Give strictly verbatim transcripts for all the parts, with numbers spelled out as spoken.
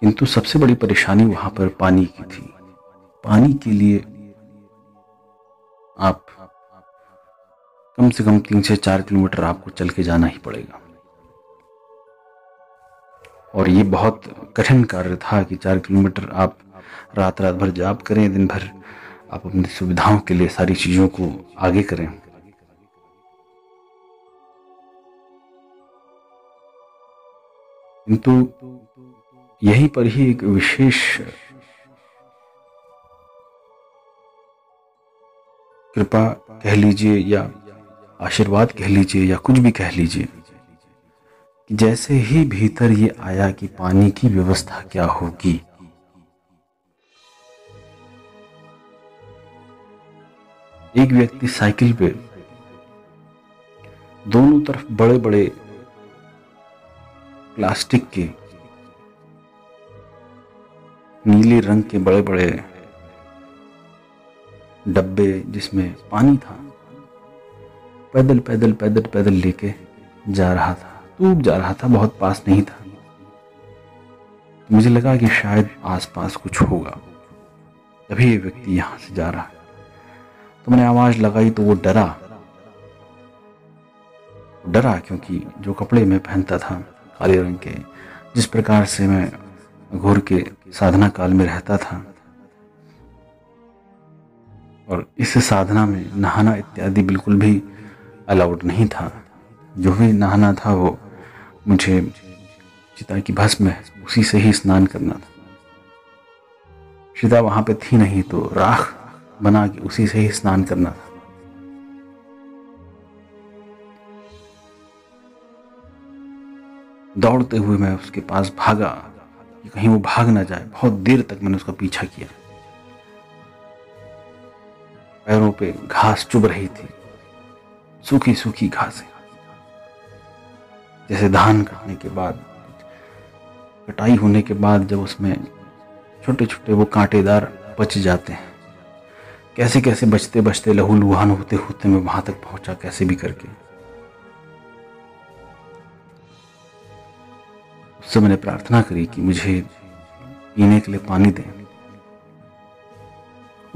किंतु सबसे बड़ी परेशानी वहां पर पानी की थी। पानी के लिए आप कम से कम तीन से चार किलोमीटर आपको चल के जाना ही पड़ेगा, और ये बहुत कठिन कार्य था कि चार किलोमीटर आप रात रात भर जाप करें, दिन भर आप अपनी सुविधाओं के लिए सारी चीजों को आगे करें। किंतु यहीं पर ही एक विशेष कृपा कह लीजिए या आशीर्वाद कह लीजिए या कुछ भी कह लीजिए, कि जैसे ही भीतर ये आया कि पानी की व्यवस्था क्या होगी, एक व्यक्ति साइकिल पे दोनों तरफ बड़े बड़े प्लास्टिक के नीले रंग के बड़े बड़े डब्बे जिसमें पानी था, पैदल पैदल पैदल पैदल लेके जा रहा था, डूब जा रहा था, बहुत पास नहीं था। तो मुझे लगा कि शायद आसपास कुछ होगा, तभी ये व्यक्ति यहाँ से जा रहा है। तो मैंने आवाज लगाई तो वो डरा डरा क्योंकि जो कपड़े मैं पहनता था काले रंग के, जिस प्रकार से मैं अघोर के साधना काल में रहता था, और इस साधना में नहाना इत्यादि बिल्कुल भी अलाउड नहीं था। जो भी नहाना था वो मुझे चिता की भस्म है उसी से ही स्नान करना था। चिता वहां पे थी नहीं तो राख बना के उसी से ही स्नान करना था। दौड़ते हुए मैं उसके पास भागा कि कहीं वो भाग ना जाए। बहुत देर तक मैंने उसका पीछा किया। पैरों पे घास चुभ रही थी, सूखी सूखी घास जैसे धान काटने के बाद, कटाई होने के बाद जब उसमें छोटे छोटे वो कांटेदार बच जाते हैं। कैसे कैसे बचते बचते लहूलुहान होते होते मैं वहां तक पहुंचा, कैसे भी करके। उससे मैंने प्रार्थना करी कि मुझे पीने के लिए पानी दें।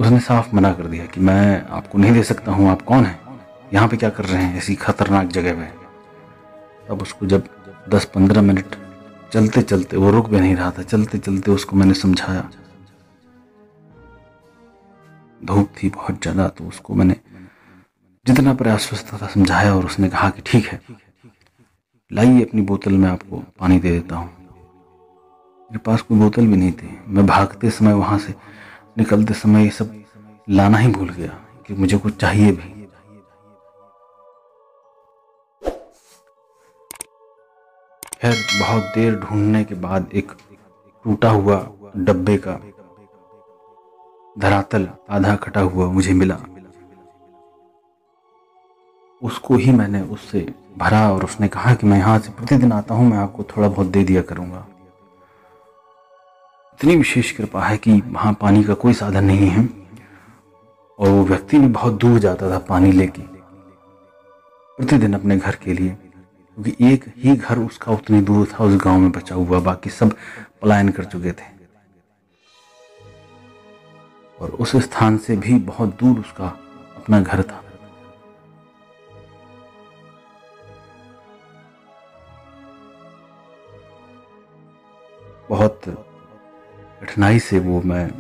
उसने साफ मना कर दिया कि मैं आपको नहीं दे सकता हूं, आप कौन हैं, यहाँ पे क्या कर रहे हैं ऐसी खतरनाक जगह में। अब उसको जब दस पंद्रह मिनट चलते चलते, वो रुक भी नहीं रहा था, चलते चलते उसको मैंने समझाया। धूप थी बहुत ज़्यादा, तो उसको मैंने जितना प्रयास था समझाया, और उसने कहा कि ठीक है, लाइए अपनी बोतल में आपको पानी दे देता हूँ। मेरे पास कोई बोतल भी नहीं थी। मैं भागते समय, वहाँ से निकलते समय ये सब लाना ही भूल गया कि मुझे कुछ चाहिए भी। खैर, बहुत देर ढूंढने के बाद एक टूटा हुआ डब्बे का धरातल आधा कटा हुआ मुझे मिला। उसको ही मैंने उससे भरा, और उसने कहा कि मैं यहाँ से प्रतिदिन आता हूँ, मैं आपको थोड़ा बहुत दे दिया करूँगा। इतनी विशेष कृपा है कि वहाँ पानी का कोई साधन नहीं है, और वो व्यक्ति भी बहुत दूर जाता था पानी लेके प्रतिदिन अपने घर के लिए, क्योंकि एक ही घर उसका उतनी दूर था उस गांव में बचा हुआ, बाकी सब पलायन कर चुके थे। और उस स्थान से भी बहुत दूर उसका अपना घर था। बहुत कठिनाई से वो मैं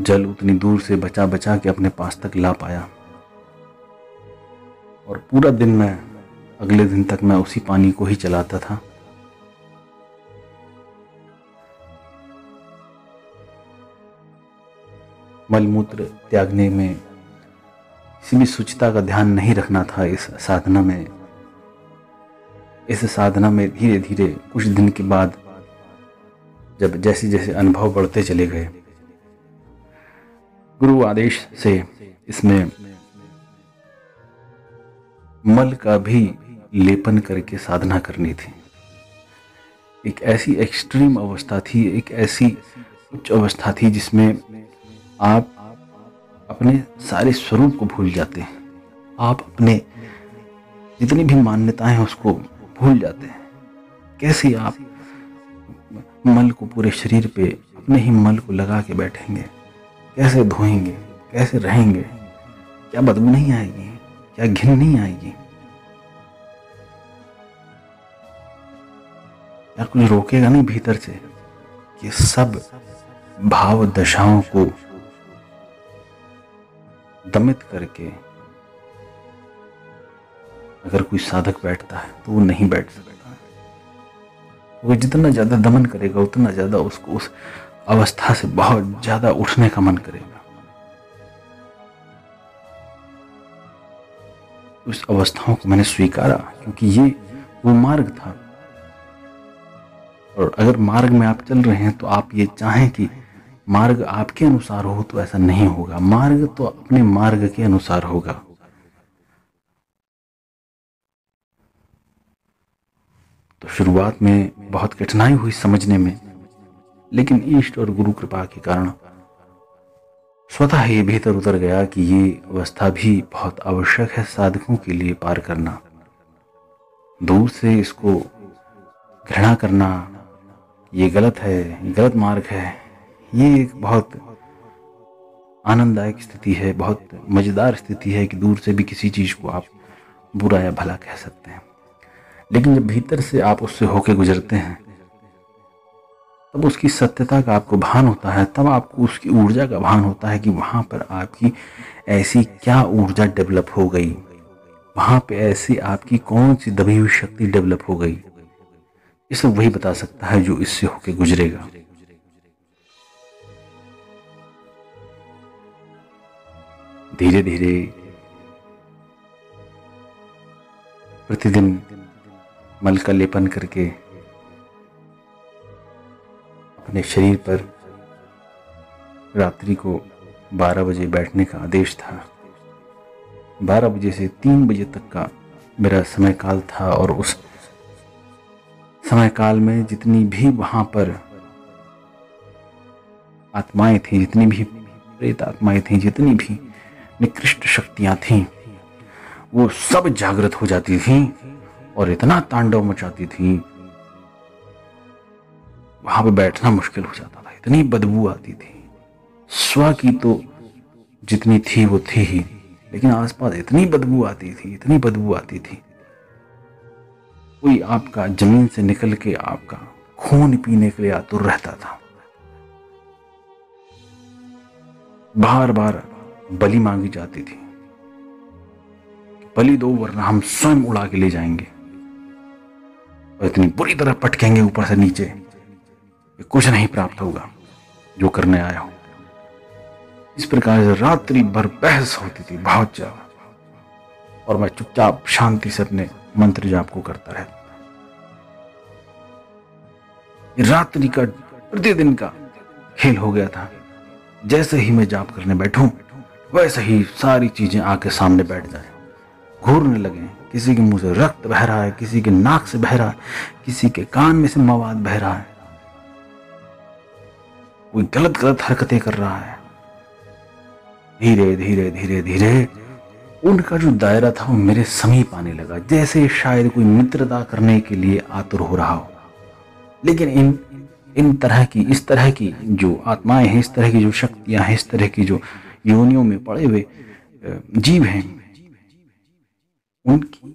जल उतनी दूर से बचा बचा के अपने पास तक ला पाया, और पूरा दिन मैं, अगले दिन तक मैं उसी पानी को ही चलाता था। मलमूत्र त्यागने में किसी भी शुचिता का ध्यान नहीं रखना था इस साधना में। इस साधना में धीरे धीरे कुछ दिन के बाद, जब जैसे जैसे अनुभव बढ़ते चले गए, गुरु आदेश से इसमें मल का भी लेपन करके साधना करनी थी। एक ऐसी एक्सट्रीम अवस्था थी, एक ऐसी उच्च अवस्था थी जिसमें आप अपने सारे स्वरूप को भूल जाते हैं, आप अपने जितनी भी मान्यताएं हैं उसको भूल जाते हैं। कैसे आप मल को पूरे शरीर पे अपने ही मल को लगा के बैठेंगे, कैसे धोएंगे, कैसे रहेंगे, क्या बदबू नहीं आएगी, क्या घिन नहीं आएगी, क्या कुछ रोकेगा नहीं भीतर से। ये सब भाव दशाओं को दमित करके अगर कोई साधक बैठता है तो वो नहीं बैठ सकता। वो जितना ज्यादा दमन करेगा उतना ज्यादा उसको उस अवस्था से बहुत ज्यादा उठने का मन करेगा। उस अवस्थाओं को मैंने स्वीकारा क्योंकि ये वो मार्ग था, और अगर मार्ग में आप चल रहे हैं तो आप ये चाहें कि मार्ग आपके अनुसार हो तो ऐसा नहीं होगा। मार्ग तो अपने मार्ग के अनुसार होगा। तो शुरुआत में बहुत कठिनाई हुई समझने में, लेकिन ईष्ट और गुरु कृपा के कारण स्वतः ही भीतर उतर गया कि ये अवस्था भी बहुत आवश्यक है साधकों के लिए पार करना। दूर से इसको घृणा करना, ये गलत है, ये गलत मार्ग है, ये एक बहुत आनंददायक स्थिति है, बहुत मज़ेदार स्थिति है कि दूर से भी किसी चीज़ को आप बुरा या भला कह सकते हैं। लेकिन जब भीतर से आप उससे होके गुजरते हैं तब उसकी सत्यता का आपको भान होता है, तब आपको उसकी ऊर्जा का भान होता है कि वहाँ पर आपकी ऐसी क्या ऊर्जा डेवलप हो गई, वहाँ पे ऐसी आपकी कौन सी दबी हुई शक्ति डेवलप हो गई। इसे वही बता सकता है जो इससे होके गुजरेगा। धीरे धीरे प्रतिदिन मल का लेपन करके अपने शरीर पर रात्रि को बारह बजे बैठने का आदेश था। बारह बजे से तीन बजे तक का मेरा समय काल था, और उस समय काल में जितनी भी वहाँ पर आत्माएं थीं, जितनी भी प्रेत आत्माएं थीं, जितनी भी निकृष्ट शक्तियाँ थीं, वो सब जागृत हो जाती थीं और इतना तांडव मचाती थी, वहां पर बैठना मुश्किल हो जाता था। इतनी बदबू आती थी, स्व की तो जितनी थी वो थी ही, लेकिन आसपास इतनी बदबू आती थी, इतनी बदबू आती थी, कोई आपका जमीन से निकल के आपका खून पीने के लिए आतुर रहता था। बार बार बलि मांगी जाती थी, बलि दो वरना हम स्वयं उड़ा के ले जाएंगे, और इतनी बुरी तरह पटकेंगे ऊपर से नीचे, कुछ नहीं प्राप्त होगा जो करने आया हो। इस प्रकार से रात्रि भर बहस होती थी बहुत ज्यादा, और मैं चुपचाप शांति से अपने मंत्र जाप को करता रहता था। रात्रि का प्रतिदिन का खेल हो गया था। जैसे ही मैं जाप करने बैठूं वैसे ही सारी चीजें आके सामने बैठ जाए, घूरने लगे, किसी के मुंह से रक्त बह रहा है, किसी के नाक से बह रहा है, किसी के कान में से मवाद बह रहा है, कोई गलत गलत हरकतें कर रहा है। धीरे धीरे धीरे धीरे उनका जो दायरा था वो मेरे समीप आने लगा, जैसे शायद कोई मित्रता करने के लिए आतुर हो रहा हो। लेकिन इन इन तरह की इस तरह की जो आत्माएं हैं, इस तरह की जो शक्तियां हैं, इस तरह की जो योनियों में पड़े हुए जीव हैं, उनकी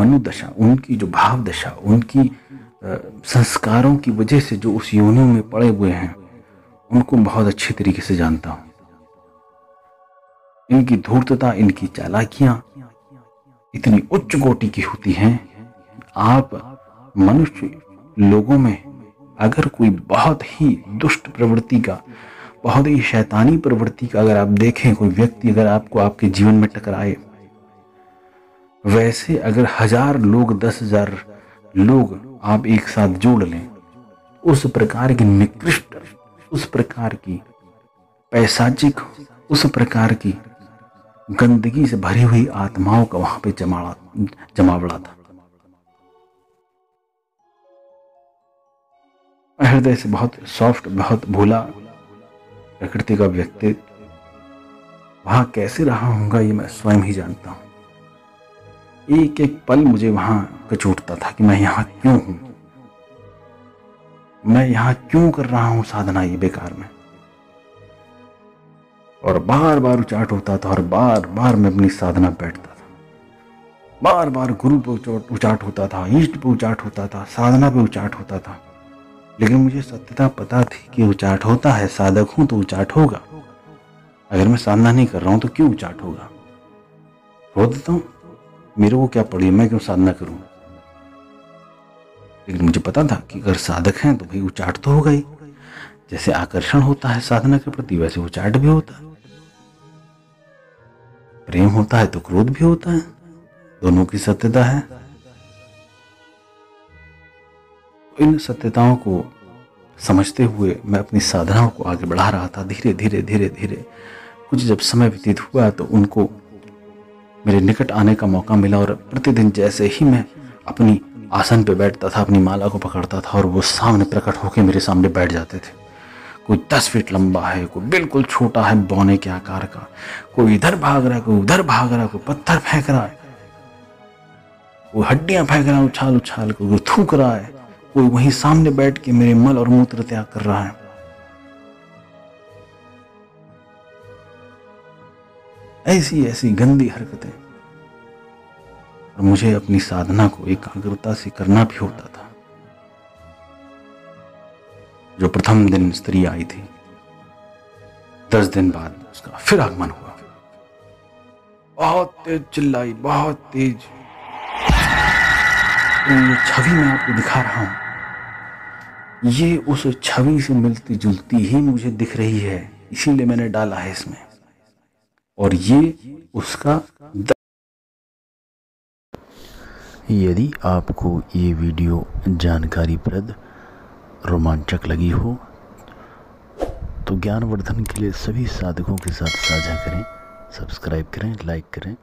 मनोदशा, उनकी जो भाव दशा, उनकी आ, संस्कारों की वजह से जो उस योनियों में पड़े हुए हैं, उनको बहुत अच्छे तरीके से जानता हूँ। इनकी धूर्तता, इनकी चालाकियां इतनी उच्च कोटि की होती हैं। आप मनुष्य लोगों में अगर कोई बहुत ही दुष्ट प्रवृत्ति का, बहुत ही शैतानी प्रवृत्ति का अगर आप देखें, कोई व्यक्ति अगर आपको आपके जीवन में टकराए, वैसे अगर हजार लोग, दस हजार लोग आप एक साथ जोड़ लें, उस प्रकार की निकृष्ट, उस प्रकार की पैसाचिक, उस प्रकार की गंदगी से भरी हुई आत्माओं का वहां पे जमाड़ा जमावड़ा था। हृदय से बहुत सॉफ्ट, बहुत भोला प्रकृति का व्यक्तित्व वहां कैसे रहा होगा ये मैं स्वयं ही जानता हूं। एक एक पल मुझे वहां कचोटता था कि मैं यहां क्यों हूं, मैं यहां क्यों कर रहा हूं साधना ये बेकार में, और बार बार उचाट होता था और बार बार मैं अपनी साधना बैठता था, बार बार गुरु पर उचाट होता था, ईष्ट पर उचाट होता था, साधना पर उचाट होता था। लेकिन मुझे सत्यता पता थी कि उचाट होता है, साधक हूं तो उचाट होगा, अगर मैं साधना नहीं कर रहा हूं तो क्यों उचाट होगा, रो देता हूं, मेरे को क्या पड़ी, मैं क्यों साधना करूं। लेकिन मुझे पता था कि अगर साधक हैं तो भाई उचाट तो होगा ही, जैसे आकर्षण होता है साधना के प्रति वैसे उचाट भी होता है, प्रेम होता है तो क्रोध भी होता है, दोनों की सत्यता है। इन सत्यताओं को समझते हुए मैं अपनी साधनाओं को आगे बढ़ा रहा था। धीरे धीरे धीरे धीरे कुछ जब समय व्यतीत हुआ तो उनको मेरे निकट आने का मौका मिला, और प्रतिदिन जैसे ही मैं अपनी आसन पे बैठता था, अपनी माला को पकड़ता था और वो सामने प्रकट होकर मेरे सामने बैठ जाते थे। कोई दस फीट लंबा है, कोई बिल्कुल छोटा है बौने के आकार का, कोई इधर भाग रहा है, कोई उधर भाग रहा है, कोई पत्थर फेंक रहा है, कोई हड्डियां फेंक रहा है उछाल उछाल, कोई थूक रहा है, कोई वहीं सामने बैठ के मेरे मल और मूत्र त्याग कर रहा है। ऐसी ऐसी गंदी हरकतें, और मुझे अपनी साधना को एकाग्रता से करना भी होता था। जो प्रथम दिन स्त्री आई थी, दस दिन बाद उसका फिर आगमन हुआ। बहुत तेज चिल्लाई, बहुत तेज। ये छवि मैं आपको दिखा रहा हूं, ये उस छवि से मिलती जुलती ही मुझे दिख रही है, इसीलिए मैंने डाला है इसमें। और ये उसका द... यदि आपको ये वीडियो जानकारीप्रद, रोमांचक लगी हो तो ज्ञानवर्धन के लिए सभी साधकों के साथ साझा करें, सब्सक्राइब करें, लाइक करें।